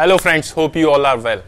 Hello friends, hope you all are well.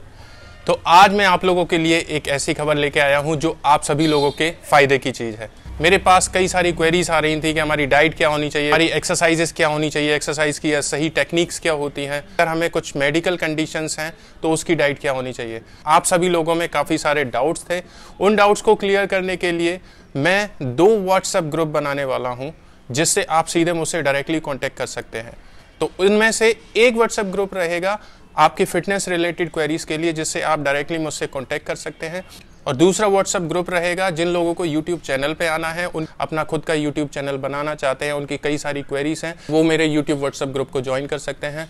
तो आज मैं आप लोगों के लिए एक ऐसी खबर लेके आया हूं जो आप सभी लोगों के फायदे की चीज़ है। मेरे पास कई सारी क्वेरीज आ रही थी कि हमारी डाइट क्या होनी चाहिए, हमारी एक्सरसाइजेस क्या होनी चाहिए, एक्सरसाइज की सही टेक्निक्स क्या होती हैं, अगर हमें कुछ मेडिकल कंडीशंस हैं तो उसकी डाइट क्या होनी चाहिए। आप सभी लोगों में काफ़ी सारे डाउट्स थे। उन डाउट्स को क्लियर करने के लिए मैं 2 व्हाट्सएप ग्रुप बनाने वाला हूँ जिससे आप सीधे मुझसे डायरेक्टली कॉन्टेक्ट कर सकते हैं। तो उनमें से एक व्हाट्सएप ग्रुप रहेगा आपकी फिटनेस रिलेटेड क्वेरीज के लिए, जिससे आप डायरेक्टली मुझसे कांटेक्ट कर सकते हैं, और दूसरा व्हाट्सएप ग्रुप रहेगा जिन लोगों को YouTube चैनल पे आना है, उन अपना खुद का YouTube चैनल बनाना चाहते हैं, उनकी कई सारी क्वेरीज हैं, वो मेरे YouTube व्हाट्सएप ग्रुप को ज्वाइन कर सकते हैं।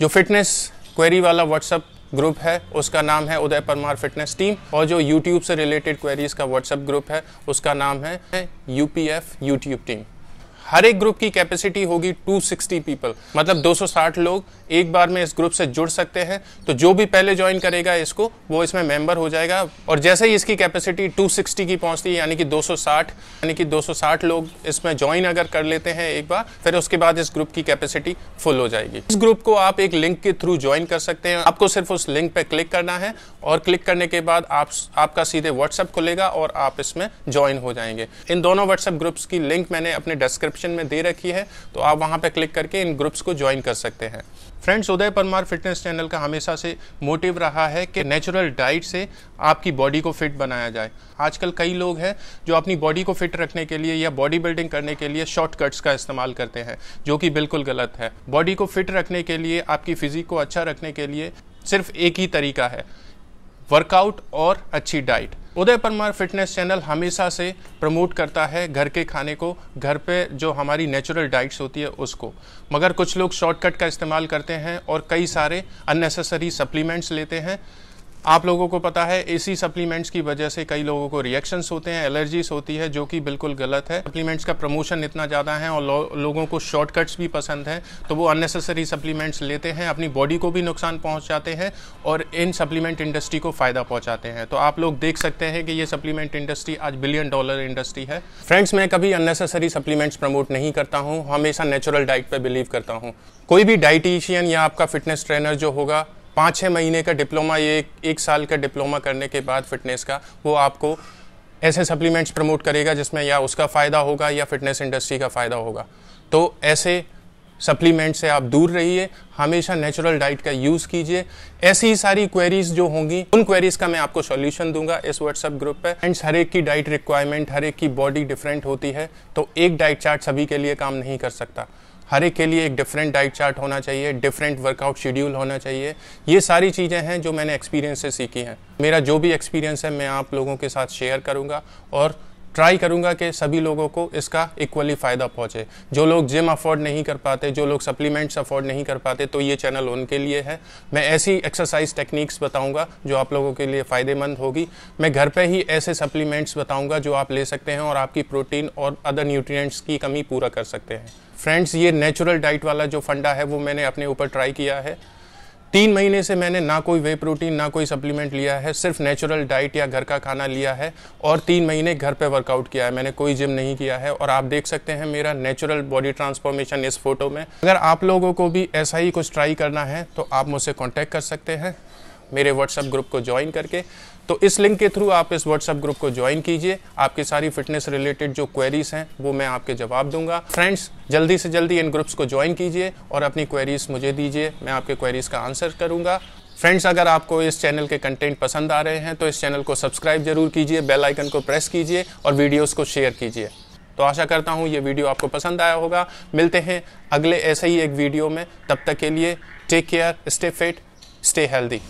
जो फिटनेस क्वेरी वाला व्हाट्सएप ग्रुप है उसका नाम है उदय परमार फिटनेस टीम, और जो यूट्यूब से रिलेटेड क्वेरीज का व्हाट्सएप ग्रुप है उसका नाम है UPF यूट्यूब टीम। हर एक ग्रुप की कैपेसिटी होगी 260 पीपल, मतलब 260 लोग एक बार में इस ग्रुप से जुड़ सकते हैं। तो जो भी पहले ज्वाइन करेगा इसको, वो इसमें मेंबर हो जाएगा। और जैसे ही इसकी कैपेसिटी 260 की पहुंचती है, यानी कि 260 लोग इसमें ज्वाइन अगर कर लेते हैं एक बार, फिर उसके बाद इस ग्रुप की कैपेसिटी फुल हो जाएगी। इस ग्रुप को आप एक लिंक के थ्रू ज्वाइन कर सकते हैं। आपको सिर्फ उस लिंक पर क्लिक करना है, और क्लिक करने के बाद आपका सीधे व्हाट्सएप खुलेगा और आप इसमें ज्वाइन हो जाएंगे। इन दोनों व्हाट्सएप ग्रुप्स की लिंक मैंने अपने डिस्क्रिप्शन में दे रखी है, तो आप वहां पे क्लिक करके इन ग्रुप्स को ज्वाइन कर सकते हैं। Friends, Uday Parmar fitness channel का हमेशा से मोटिव रहा है कि नेचुरल डाइट से आपकी बॉडी को फिट बनाया जाए। आजकल कई लोग हैं जो अपनी बॉडी को फिट रखने के लिए या बॉडी बिल्डिंग करने के लिए शॉर्टकट्स का इस्तेमाल करते हैं, जो कि बिल्कुल गलत है। बॉडी को फिट रखने के लिए, आपकी फिजिक को अच्छा रखने के लिए सिर्फ एक ही तरीका है, वर्कआउट और अच्छी diet. Uday Parmar fitness channel हमेशा से प्रमोट करता है घर के खाने को, घर पे जो हमारी नेचुरल डाइट्स होती है उसको। मगर कुछ लोग शॉर्टकट का इस्तेमाल करते हैं और कई सारे अननेसेसरी सप्लीमेंट्स लेते हैं। आप लोगों को पता है, इसी सप्लीमेंट्स की वजह से कई लोगों को रिएक्शंस होते हैं, एलर्जीज होती है, जो कि बिल्कुल गलत है। सप्लीमेंट्स का प्रमोशन इतना ज़्यादा है और लोगों को शॉर्टकट्स भी पसंद हैं, तो वो अननेसेसरी सप्लीमेंट्स लेते हैं, अपनी बॉडी को भी नुकसान पहुंचाते हैं और इन सप्लीमेंट इंडस्ट्री को फ़ायदा पहुँचाते हैं। तो आप लोग देख सकते हैं कि ये सप्लीमेंट इंडस्ट्री आज $1 बिलियन इंडस्ट्री है। फ्रेंड्स, मैं कभी अननेसेसरी सप्लीमेंट्स प्रमोट नहीं करता हूँ, हमेशा नेचुरल डाइट पर बिलीव करता हूँ। कोई भी डाइटिशियन या आपका फिटनेस ट्रेनर जो होगा, 5-6 महीने का डिप्लोमा या एक साल का डिप्लोमा करने के बाद फिटनेस का, वो आपको ऐसे सप्लीमेंट्स प्रमोट करेगा जिसमें या उसका फ़ायदा होगा या फिटनेस इंडस्ट्री का फ़ायदा होगा। तो ऐसे सप्लीमेंट से आप दूर रहिए, हमेशा नेचुरल डाइट का यूज़ कीजिए। ऐसी ही सारी क्वेरीज जो होंगी, उन क्वेरीज का मैं आपको सॉल्यूशन दूंगा इस व्हाट्सएप ग्रुप पे। फ्रेंड्स, हर एक की डाइट रिक्वायरमेंट, हर एक की बॉडी डिफरेंट होती है, तो एक डाइट चार्ट सभी के लिए काम नहीं कर सकता। हर एक के लिए एक डिफरेंट डाइट चार्ट होना चाहिए, डिफरेंट वर्कआउट शेड्यूल होना चाहिए। ये सारी चीज़ें हैं जो मैंने एक्सपीरियंस से सीखी हैं। मेरा जो भी एक्सपीरियंस है मैं आप लोगों के साथ शेयर करूंगा और ट्राई करूंगा कि सभी लोगों को इसका इक्वली फ़ायदा पहुंचे। जो लोग जिम अफोर्ड नहीं कर पाते, जो लोग सप्लीमेंट्स अफोर्ड नहीं कर पाते, तो ये चैनल उनके लिए है। मैं ऐसी एक्सरसाइज टेक्निक्स बताऊंगा जो आप लोगों के लिए फ़ायदेमंद होगी। मैं घर पे ही ऐसे सप्लीमेंट्स बताऊंगा जो आप ले सकते हैं और आपकी प्रोटीन और अदर न्यूट्रिएंट्स की कमी पूरा कर सकते हैं। फ्रेंड्स, ये नेचुरल डाइट वाला जो फंडा है वो मैंने अपने ऊपर ट्राई किया है। 3 महीने से मैंने ना कोई वे प्रोटीन ना कोई सप्लीमेंट लिया है, सिर्फ नेचुरल डाइट या घर का खाना लिया है, और 3 महीने घर पे वर्कआउट किया है, मैंने कोई जिम नहीं किया है। और आप देख सकते हैं मेरा नेचुरल बॉडी ट्रांसफॉर्मेशन इस फोटो में। अगर आप लोगों को भी ऐसा ही कुछ ट्राई करना है तो आप मुझसे कॉन्टैक्ट कर सकते हैं मेरे व्हाट्सएप ग्रुप को ज्वाइन करके। तो इस लिंक के थ्रू आप इस व्हाट्सएप ग्रुप को ज्वाइन कीजिए। आपकी सारी फिटनेस रिलेटेड जो क्वेरीज हैं वो मैं आपके जवाब दूंगा। फ्रेंड्स, जल्दी से जल्दी इन ग्रुप्स को ज्वाइन कीजिए और अपनी क्वेरीज मुझे दीजिए, मैं आपके क्वेरीज का आंसर करूंगा। फ्रेंड्स, अगर आपको इस चैनल के कंटेंट पसंद आ रहे हैं तो इस चैनल को सब्सक्राइब जरूर कीजिए, बेल आइकन को प्रेस कीजिए और वीडियोज़ को शेयर कीजिए। तो आशा करता हूँ ये वीडियो आपको पसंद आया होगा। मिलते हैं अगले ऐसे ही एक वीडियो में, तब तक के लिए take care, stay fit, stay healthy.